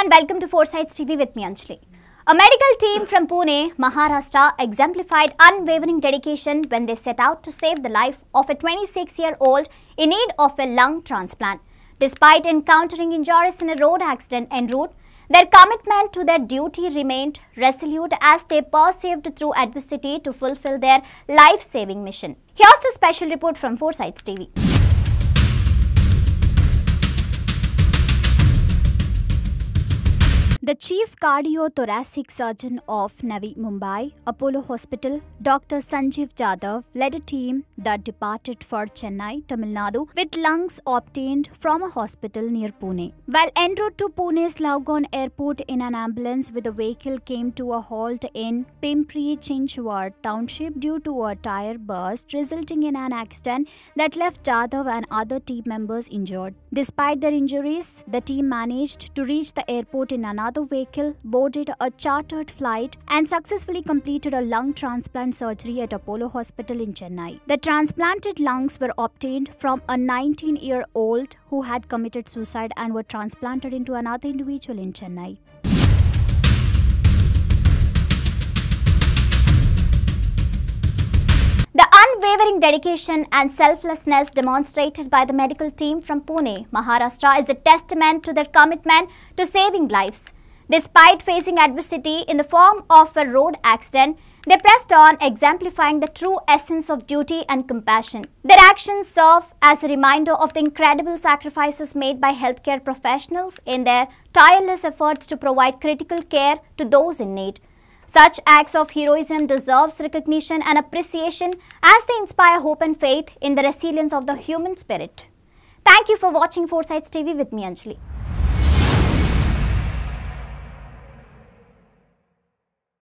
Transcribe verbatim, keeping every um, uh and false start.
everyone, welcome to four sides T V with me, Anjali. A medical team from Pune, Maharashtra exemplified unwavering dedication when they set out to save the life of a twenty-six-year-old in need of a lung transplant. Despite encountering injuries in a road accident en route, their commitment to their duty remained resolute as they persevered through adversity to fulfill their life-saving mission. Here's a special report from four sides T V. The Chief Cardiothoracic Surgeon of Navi Mumbai, Apollo Hospital, Doctor Sanjeev Jadhav, led a team that departed for Chennai, Tamil Nadu, with lungs obtained from a hospital near Pune. While en route to Pune's Lohgaon Airport in an ambulance with a vehicle came to a halt in Pimpri-Chinchwad township due to a tyre burst, resulting in an accident that left Jadhav and other team members injured. Despite their injuries, the team managed to reach the airport in another vehicle, boarded a chartered flight and successfully completed a lung transplant surgery at Apollo Hospital in Chennai. The transplanted lungs were obtained from a nineteen-year-old who had committed suicide and were transplanted into another individual in Chennai. Unwavering dedication and selflessness demonstrated by the medical team from Pune, Maharashtra is a testament to their commitment to saving lives. Despite facing adversity in the form of a road accident, they pressed on, exemplifying the true essence of duty and compassion. Their actions serve as a reminder of the incredible sacrifices made by healthcare professionals in their tireless efforts to provide critical care to those in need. Such acts of heroism deserves recognition and appreciation as they inspire hope and faith in the resilience of the human spirit. Thank you for watching four sides T V with me, Anjali.